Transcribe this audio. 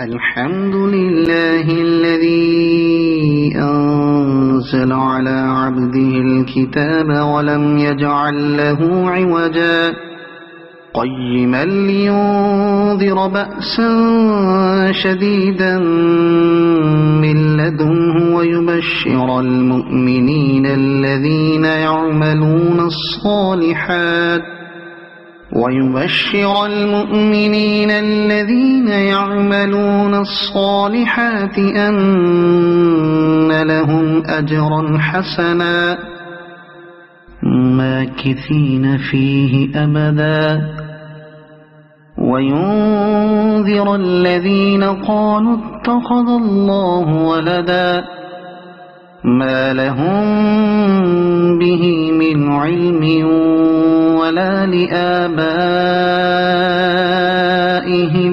الحمد لله الذي أنزل على عبده الكتاب ولم يجعل له عوجا قيما لينذر بأسا شديدا من لدنه ويبشر المؤمنين الذين يعملون الصالحات أن لهم أجرا حسنا ماكثين فيه أبدا وينذر الذين قالوا اتخذ الله ولدا ما لهم به من علم ولا لآبائه